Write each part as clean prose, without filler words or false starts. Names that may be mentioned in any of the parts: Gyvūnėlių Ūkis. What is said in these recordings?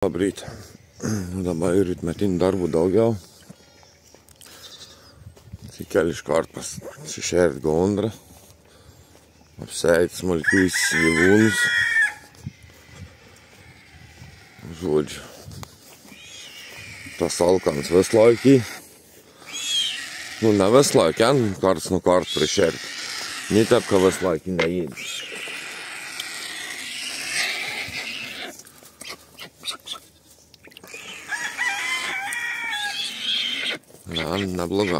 Labryt, dabar ir rytmetinį darbų daugiau. Tai keli iškart pas šešėrit gondrą, apseit smulkiais gyvūnus. Žodžiu, tas alkanas vis laikį, nu ne vis laikį, karts nu kart prišėrit, netepka vis laikį neįdės. Na, nebloga.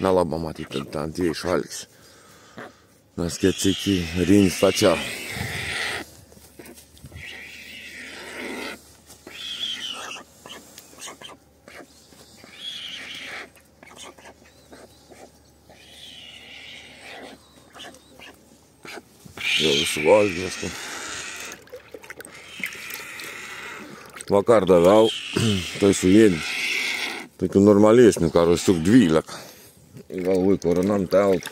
Nelabą matyti, ten tie išvalgys. Nes kiek iki rinį stačia. Jau visų valgėstų. Vakar daviau, tai su jėdį. Tokių normalėsnių karos, tik 12. Galvoj, koronam teltų.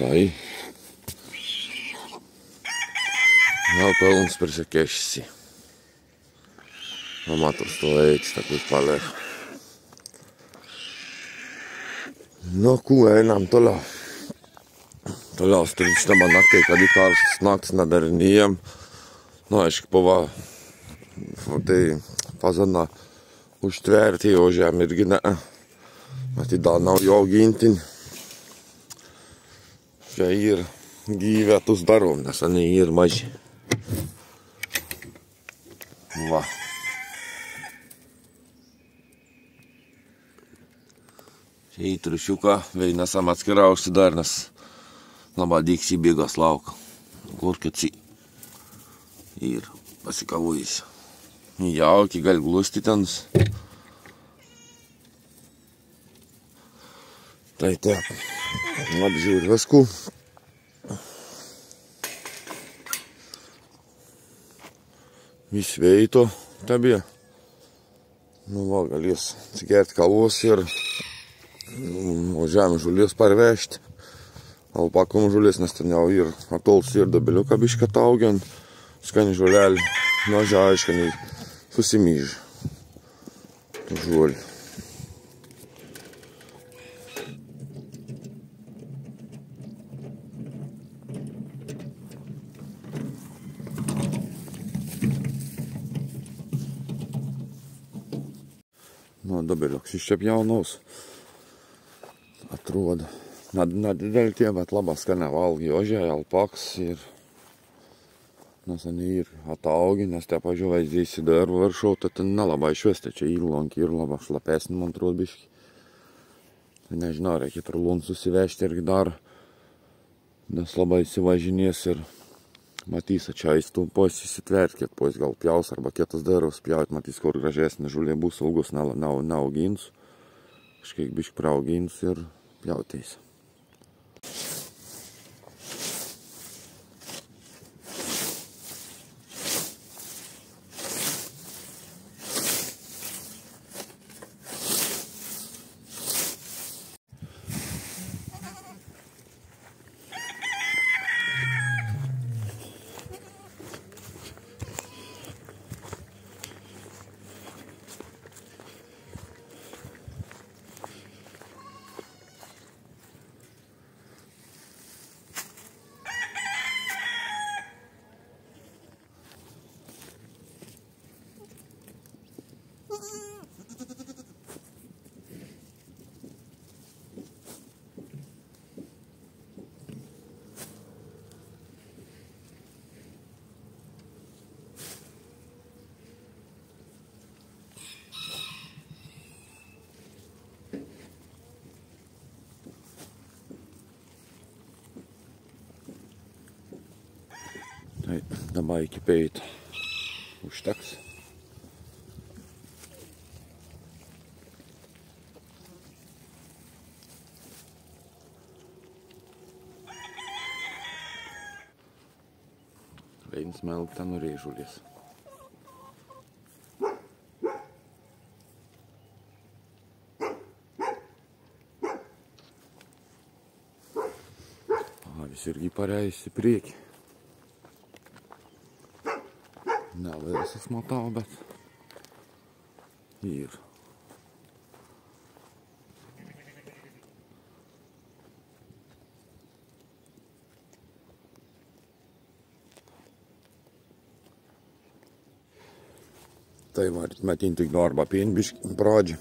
Tai. Jau pelnus prisikešysi. No ma to stojeći, tako ispale. No kuhe nam tola. Tola ostričnama nakaj, kad ikar snakt nadarnijem. No ješk pova fazana uštverti ožem irgine. Mati danau jau gintin. Še ir gyvetu zdarom, nes ane ir maži. Va. Į triušiuką veinasam atskirausi dar, nes labai dyksi bėgas lauką. Kurkiuci. Ir pasikavojasi. Jauki, gali glusti ten. Tai taip. Apžiūri viskų. Vis veito tabė. Nu va, galės atsigerti kavos ir žemės žulės parvežti, alpakom žulės, nes ten jau ir atolts ir dabeliuką bišką taugiant, skanį žolelį, nuožia aiškanį susimyžį žolį. Nu, dabeliuks iščiapjaunaus. Atrodo, nedidelį tie, bet labai skanę valgį ožiai, alpaks ir nesani ir ataugi, nes te pažiūrėjai dėsi darbo viršau, tai ten nelabai išvesti, čia įlankį ir labai šlapesnį, man atrodo, biškį. Nežinau, reikia turlun susivežti irgi dar, nes labai įsivažinės ir matys, čia įstumpos įsitvert, kiek pois gal pjaus arba kietas darbas pjaut, matys, kur gražesnė žulė bus, saugus neaugins. Kažkiek bišk praugins ir pjauteis. Dabar iki peito užteks. Veinsmelta nurėžulės. Visi irgi pareisi priekį. Nelaisis matau, bet ir. Tai varit matinti darbą pienbiškį pradžią.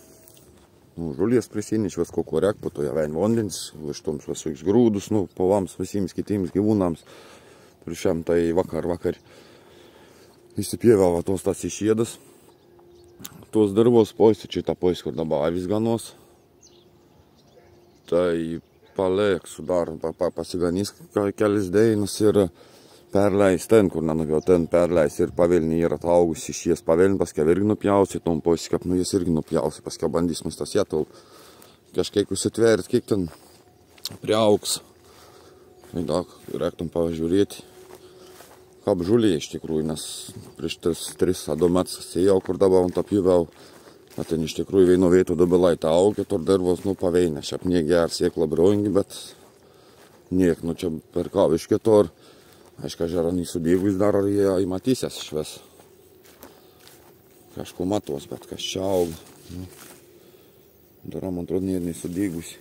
Nu, žulies prisienič, vis ko korek, po to jāvēn vandens, vištoms visus grūdus, nu, pavams visiems kitiems gyvūnams. Priešām tai vakar izsipievēlā tos tās išiedas. Tos darbos poističi, tā poist, kur dabāvis ganos. Tai palieksu dar, pasiganīs kelis dēļas ir pērlējs ten, kur nenuvėjo ten pērlējs ir pavilni ir ataugus iš jies pavilni, paskui irgi nupjausi, tom poisi, kaip nu jies irgi nupjausi, paskui bandys mums tas jātau kažkiek užsitverit, kiek ten priauks. Ir daug, reiktum pavažiūrėti, kaip žuliai iš tikrųjų, nes prieš 3-2 metus sėjau, kur dabar on tapjūvėjau, ten iš tikrųjų vienu vietu dabilai tą augį, tur darbos nu paveinė, šiaip negėr sėkla brojingi, bet niek, nu čia perkau iš kitur. Aiška, žaranį sudėgus dar ar jie įmatysės šves. Kažko matos, bet kas čia auga. Dar, man atrodo, nėra sudėgus.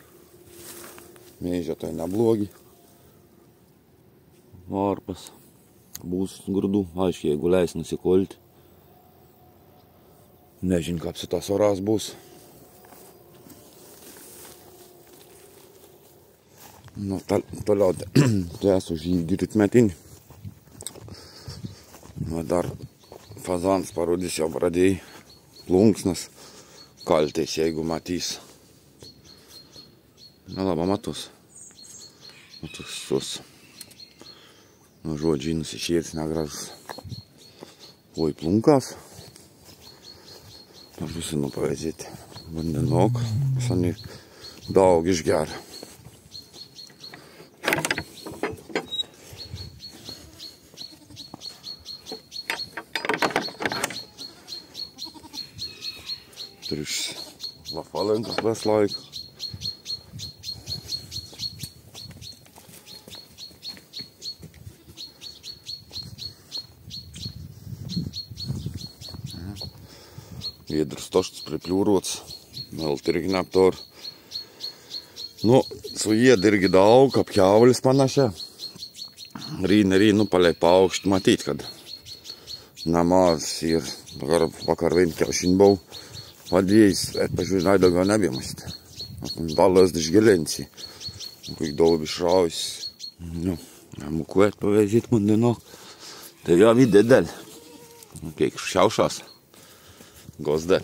Mėžė tai neblogi. Varpas. Būs grūdų. Aiškiai, jeigu leis nusikolti. Nežin, kaip su tas oras bus. Nu, toliau tęsiu žygdyt metinį. Dar fazans parodys jau pradėjai, plunksnas, kaltais, jeigu matys. Nelabą matus. Matus sus. Nu, žodžiai nusišėtis negražus. Oi, plunkas. Pažusinu pavėzėti. Vandenok, sani daug išgeria. Prieš lafalenkas ves laik. Viedras toštas pripliūrots. Vėl irgi neaptor. Nu, su jėd irgi daug, apkiaulis panašia. Ryn, nu, palei paaukšti matyt, kad namaz ir vakar vien kiaušin buvau. Vadėjais, pažiūrėjai, daugiau nebėmasti. Dalas išgėlėnsi. Kaip daug išrausi. Nu, mūkui atpavėžėti man dienok. Tai jau vidė dėl. Kiek šiaušas. Gos dėl.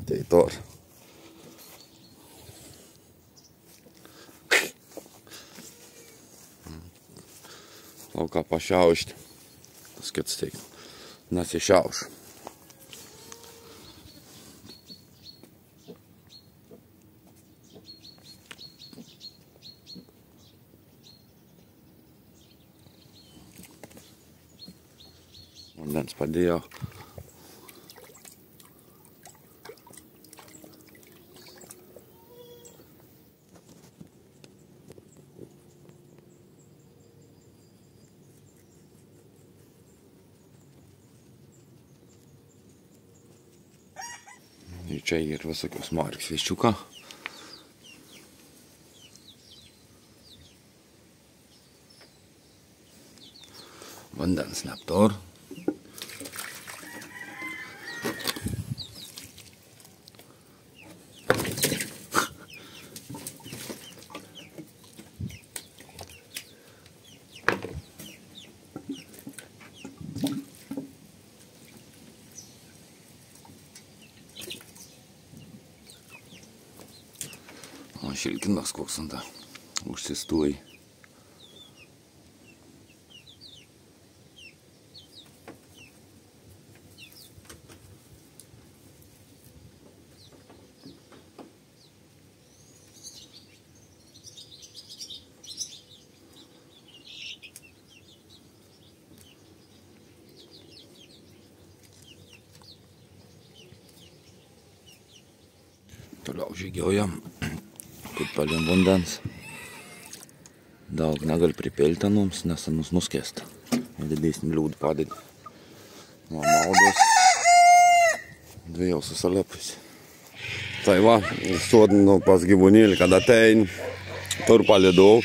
Atei tor. Lauką pašiaušti. Tas kits teik. Nesišiauš. Vandens padėjo. Ir čia ir visokios marks viščiuką. Vandens neptor. Šilkinas koks ant tą užsistuoji. Toliau žygiojam, kaip palim vandens. Daug negali pripilti mums, nes mums nuskėsta. Didesnį liūdų padėdį. Va, maudos. Dviejau susalėpusi. Tai va, sodinu pas gyvūnėlį, kad atein, tur palidau,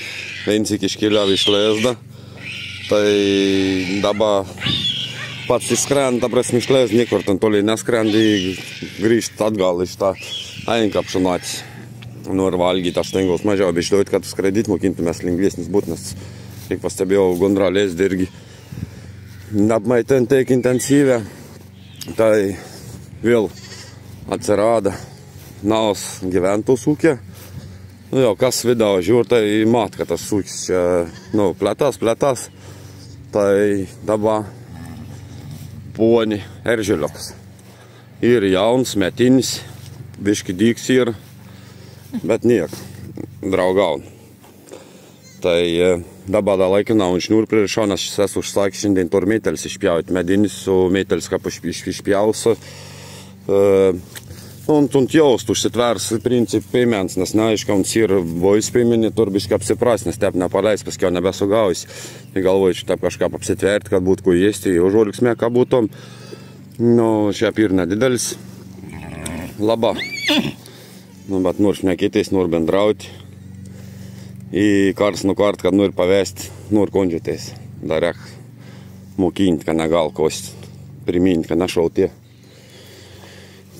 viensik iškėliau išleisdą. Tai dabar pats išskrenda, prasme išleis, niekur ten toliai neskrendi, grįžti atgal iš tą ainką apšinatį. Nu ir valgyti, aš tengaus mažiau, bet išduoti, kad skraidyti mokintumės lengvesnis būt, nes, kiek pastebėjau, gundra lėsdė irgi apmaitinti tiek intensyvę. Tai vėl atsirado naus gyventos ūkė. Nu jau, kas video žiūr, tai mat, kad tas ūkis čia, nu, plėtas. Tai dabar poni eržėliokas. Ir jauns, metinis, biški dyks ir, bet niek, draugaun. Tai dabar da laikina un šniūr pririšau, nes šis esu užsakė šiandien tur metelis išpjauti. Medinis su metelis, kaip išpjausiu. Un tunt jaust užsitvers princip piemens, nes neaiškia, uns ir bojas piemenį turbiškai apsipras, nes tep nepaleis, paskui jau nebesugaus. Ir galvoju, čia tep kažką apsitverti, kad būtų kuo jėsti, jau žoliksme, ką būtum. Nu, šiaip ir nedidelis. Laba. Nu, bet nur šnekytais, nur bendrauti. Ir kars nukart, kad nur pavesti, nur kondžiutais. Dar reik mokinti, kad negal kosti. Priminti, kad nešautie.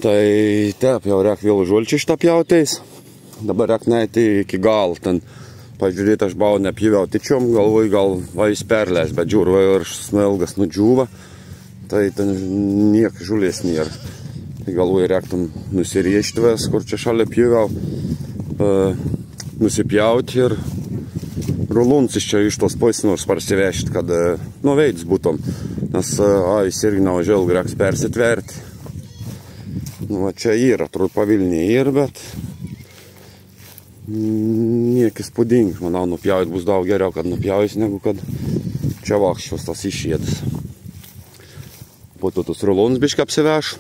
Tai taip, jau reik vėl žolčiai ištapjautais. Dabar reik neiti iki gal, ten pažiūrėti, aš bau nepjyviau tyčiom, galvoj gal va jis perleis, bet žiūrvai ir smilgas nudžiūva, tai ten niek žolės nėra. Galvoj reik tam nusirieštvės, kur čia šalia pjyviau, nusipjauti ir ruluncis čia iš tos poisnurs parsivežti, kad nuveids būtum, nes jis irgi naužėl reiks persitverti. Va čia yra, turbūt pavilniai yra, bet niekis pūdingi, manau, nupjaujant bus daug geriau, kad nupjaujus, negu kad čia vakščios tas išėdis. Po to tos rulonus biškai apsiveš.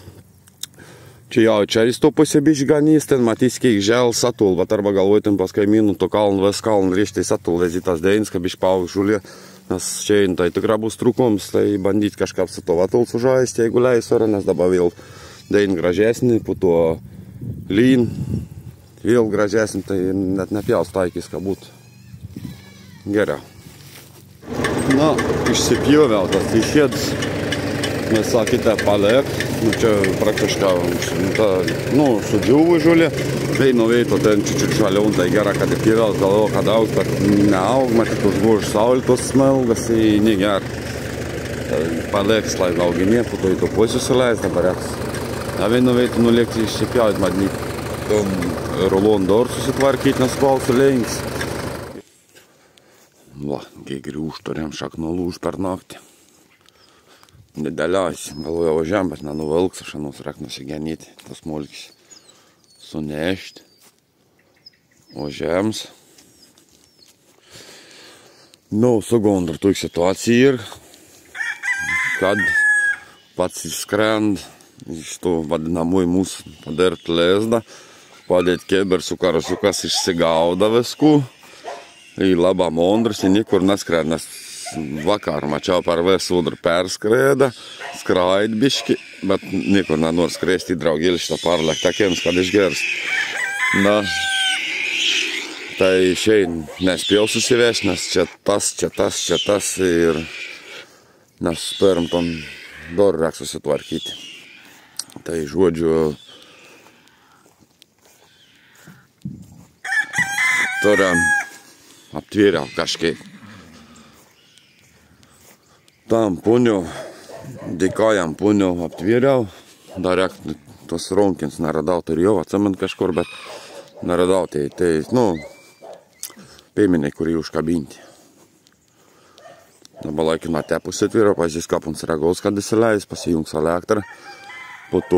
Čia jau čia jis to pusė biškai ganys, ten matys, kiek žels atul, bet arba galvojant pas kaimynų, to kaln rėštais atul, vezitas dėins, kad biškai paukščiulė, nes čia tai tikrai bus trūkums, tai bandyti kažką su to atul sužaisti, jeigu leis, nes dabar vėl dain gražesnį, po to lyn, vėl gražesnį, tai net nepjaus taikys, kad būtų geriau. Na, išsipjūviau tas išėdus, mes sakėte paliek, nu čia praktiškai, nu, sudžiūvų žiūlė, tai nuveito ten čičiut šaliau, tai gera, kad įpjūviau, galvojau, kad aug, kad neaug, matyt, užgūrš saulėtos smelgas, tai negeri. Palieks, lai auginė, po to į to pusiusileis, dabar reiks. Na vienu veitu nulėkti išsipjauti, man rulon dar susitvarkyti, nes klausiu lengis. Va, kiekri užturėm šaknolų už per naktį. Nedaliausi, galvojau važiam, bet nenuvelks, aš anus reikia nusigenyti, tas smulkis sunešti. Važiams. Nu, sugondar tų situacijų ir kad pats įskrend iš tų vadinamųjų mūsų padarti lėsdą, padėti kebersų karasukas išsigauda viskų, į labą mondrus, į niekur neskrend, nes vakar mačiau per vesudr perskrėda, skraid biški, bet niekur nenor skrėsti į draugėlį šitą parlek, takiems, kad išgers. Na, tai šiaip nespėjau susivešti, nes čia tas ir nes pirm tom dar reiks susitvarkyti. Tai žodžiu, turim aptviriau kažkaip. Tam pūniu, dėkojam pūniu aptviriau. Dar reikia tos ronkins neradau, tai jau atsimint kažkur, bet neradau, tai, nu, pėminiai, kurį užkabinti. Dabar laikina tepus atvirą, pažiūrės kapams ragaus, kad įsileis, pasijungs elektrą. Po to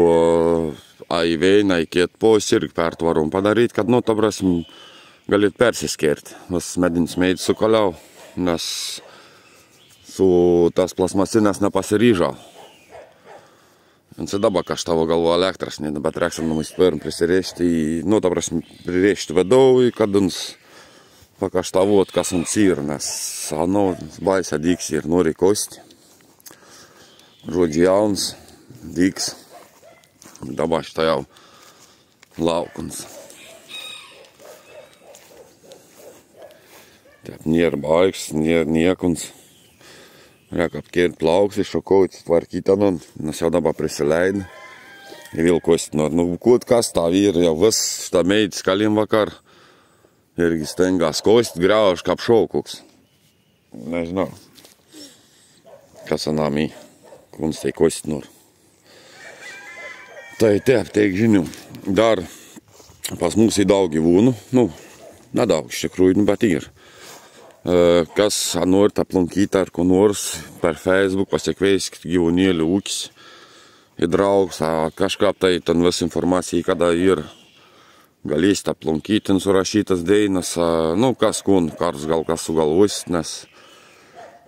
aivėjina įkėt pos irgi pertvarom padaryti, kad, nu, tabras galėt persiskerti. Vas medinis meidį sukaliau, nes su tas plasmasinės nepasiryžau. Dabar kažtavo galvo elektras, bet reiksim namais turim prisirėžti, nu, ta prasme, prirėžti vadovui, kad jums pakaštavot, kas jums yra, nes, nu, baisa dyks ir nori kosti. Žodžiu, jauns, dyks. Dabar šitą jau laukins. Taip, nėra baigs, nėra niekins. Reikia apkėrti plauks, iššokauti, tvarkyti anon, nes jau dabar prisileidai. Vėl kosti nori nubukut, kas ta vyra, jau vis šitą meitį skalim vakar. Irgi stengas kosti, greuš kaip šaukoks. Nežinau, kas anami, kuns tai kosti nori. Tai taip, tiek žinių. Dar pas mūsų daug gyvūnų, nu, nedaug iš tikrųjų, bet ir. Kas norite aplankyti ar ko nors per Facebook, pasikveiskit Gyvūnėlių ūkis į draugus, kažką tai ten vis informacijai, kada ir galėsite aplankyti, surašytas dainas, nu kas kun, kars gal kas sugalvus, nes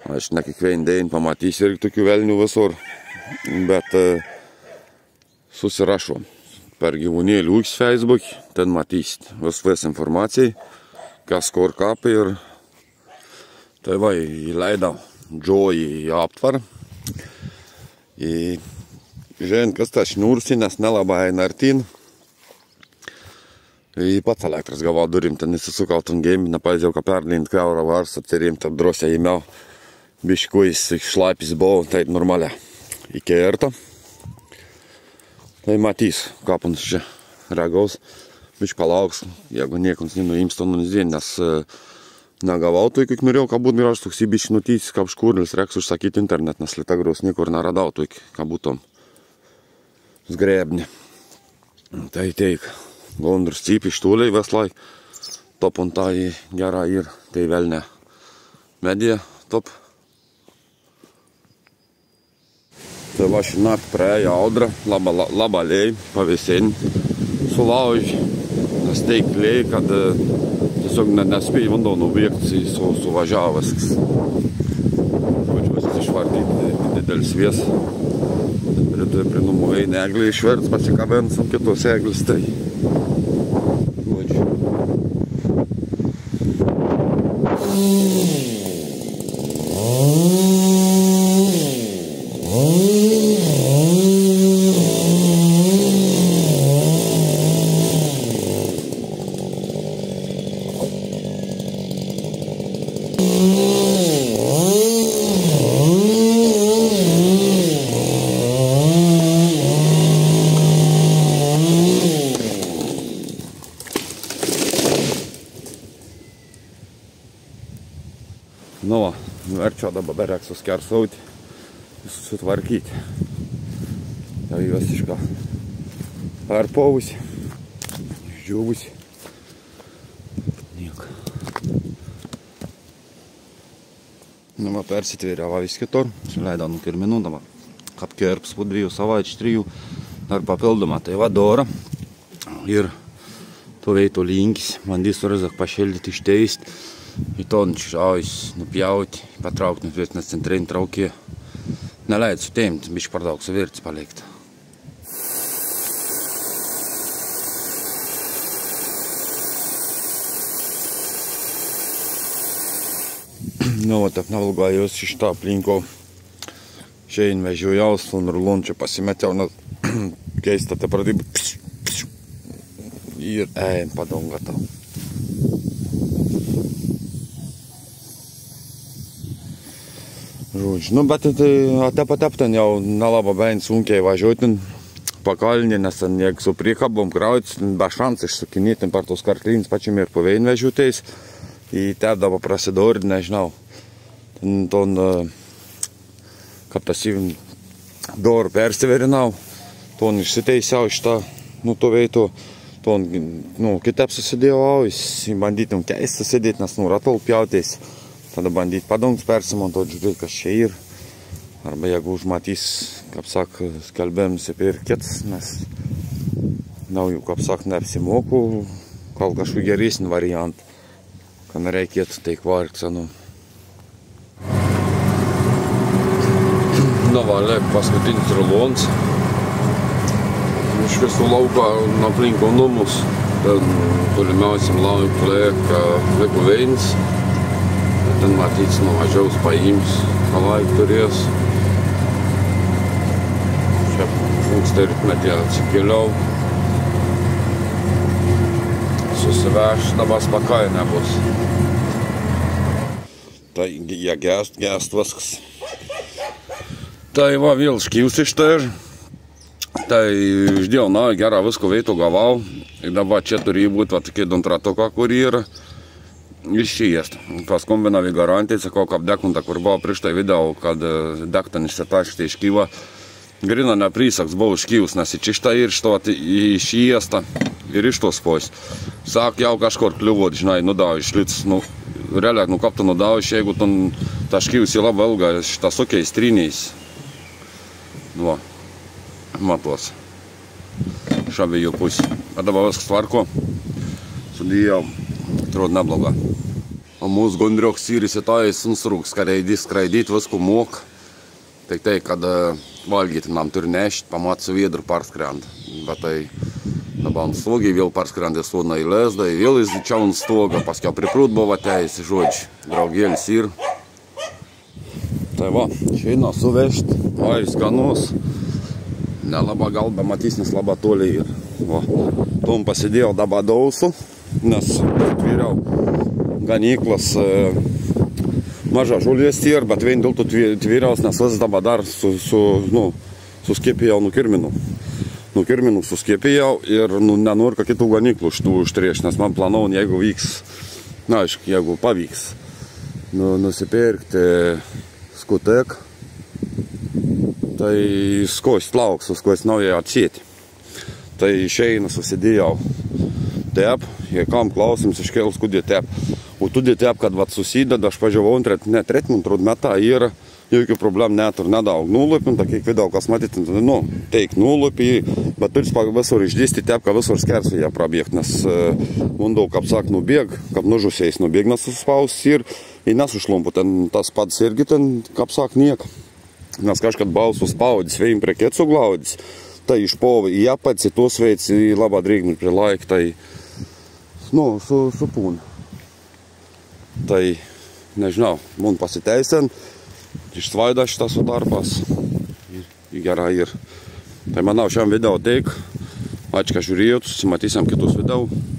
aš ne kiekvien dain pamatysiu irgi tokių velnių visur, bet susirašom per Gyvūnėlių ūkis Facebook, ten matysite vis informacijai, kas kur kapai ir tai va, įleidau džojį į aptvarą. Žiūrėjant, kas tas šniūrsi, nes nelabai eina artin. Pats elektras gavau durim, ten įsisukau tam gėmį, nepaizėjau, kad perlinti kaurą vars, atsirim, tad drosę įmiau. Biškuis šlapis buvau, tai normalia. Iki erto. Tai matys, kapans čia reagaus. Biška lauks, jeigu niekams nenuims to nunizien, nes negavau tokių, kaip norėjau, kad būtum ir aš toks įbiškinutytis, kaip škurlis, reiks užsakyti internet, nes lieta graus niekur neradau tokių, kad būtum zgrebni. Tai teik, gondrus cyp iš tūliai veslai, top on tai gera ir tai vėl ne medija, top. Tai va šį naktį praėjo audra, labalėjai, pavėsėni, sulauži, nes teik lėjai, kad tiesiog nespėjai vandą nubėgti, suvažiavo viskas. Žodžiu, viskas išvartyti, didelis vies. Prie numuvai neglį išverts, pasikabins ant kitos eglis, tai. Žodžiu. Nu, verčio dabar reikia suskersauti, susitvarkyti. Jau į visišką perpausi, išdžiūvusi. Nieko. Nu, va, persitvėrė va vis kitur, leidau nukirminų dabar. Kapkerps po 2 savaičių, 3, dar papildomą. Tai va, dora. Ir tuveitų linkis, bandysiu rizak pašildyti, išteisti. Į tončių žaujus nupjauti, patraukti nupjauti, nes centrai traukė. Neleidai suteimti, biškai per daug suvirti palikti. Nu, va, taip nevalgojus iš tą aplinko. Šiain vežiu jaustų, nurlunčiu pasimetėjau, nes keista, tai pradėjau. Ir eim padonga tau. Žodžiu, nu, bet atep ten jau nelabai bent sunkiai važiuoti pakalinį, nes ten jeigu su priekabom krauti, be šansų išsukinėti per tos karklynės pačiam ir pavėjim vežiutais. Į tep dabar prasidori, nežinau, ton, kaip tas įvim, dorų persiverinau, ton išsiteisiau iš tą, nu, to veitų, ton, nu, kitep susidėjau, bandytum keist susidėti, nes, nu, ratalpjautais. Tada bandyti padangus persimontuoti, žiūrėti, kas čia ir. Arba jeigu užmatys, kaip sak, skelbėms įpirkit, nes naujų, kaip sak, neapsimoku, kol kažkui geresnį variantą, kad nereikėtų teik vargti senų. Na va, lėk paskutinis rulons. šviesų lauką aplink namus. Ten tolimiausiam laukui lieka buveinės. Ten matyt, nuvažiaus, paims, ką laik turės. Čia anksti rytmetį atsikėliau. Susiveš, dabar spakai nebus. Tai jie gest viskas. Tai va, vėl škyvs iš tai. Tai išdėjau, na, gerą visko veito gavau. Ir dabar čia turi būti, va, tokie dantratoka, kuri yra. Išėjęs. Paskombinau į garantiją, sakau, kad apdeklinta, kur buvo prieš tai video, kad dektan išsitaškite iš Kyva. Grina neprisaks buvo iškyvus, nes įčišta ir išėjęs ir iš tos pojus. Sak, jau kažkur kliuvot, žinai, nudau išlicis. Realiai, kaip tu nudau iš, jeigu ta škyvus į labai ilgą, šitas okiais tryniais. Va, matos. Iš abiejų pusės. A dabar viskas tvarko. Sudėjau. Atrodo neblogą. Mūsų gondriuoks įris į tą įsinsrūks, kad eidys skraidyti, visko mok. Tik tai, kad valgyti nam turi nešti, pamat su viedru parskrend. Bet tai dabar ant stogiai vėl parskrendė svodną į lezdą, vėl įsičiau ant stogą, paskiau priprūt buvo teisi, žodžiu, draugėlis ir. Tai va, šeina suvežti, va, jis ganus. Nelaba galba, matys, nes laba toliai ir. Va, tom pasidėjau dabar dausu. Nes atviriau ganyklas maža žulės ir, bet vien dėl to tviriaus, nes vis dabar dar suskėpėjau, nukirminau. Nukirminau, suskėpėjau ir nenoriu kitų ganyklų šitų užtrieš, nes man planau, jeigu vyks, na, aišku, jeigu pavyks, nusipirkti skutek, tai skoist lauks, skoist naujai atsėti. Tai išeina susidėjau. Taip, jei kam klausimus iškėlus, kudė taip. O tudė taip, kad vat susideda, aš pažiūrėjau, ne, tretim, trūd metą ir jokių problemų netur, nedaug nulupim, ta kiek vidau, kas matytum, nu, teik nulupį, bet turis visur išdėsti taip, kad visur skersui ją prabėgt, nes mundau, kaip sak, nubėg, kaip nužusiais nubėg, nesuspaus ir nesušlumpu, ten tas pats irgi ten, kaip sak, niek, nes kažkad bau suspaudys, vėjim prie kėt suglaudys, tai išpovai, jie pats į tuos veids į labą drėgnį prilaik, tai nu, su pūnė. Tai, nežinau, mūn pasiteisint, išsvaida šitas sutarpas. Gerai ir. Tai manau, šiam video teik. Ačiū, kad žiūrėjot, susimatysim kitus video.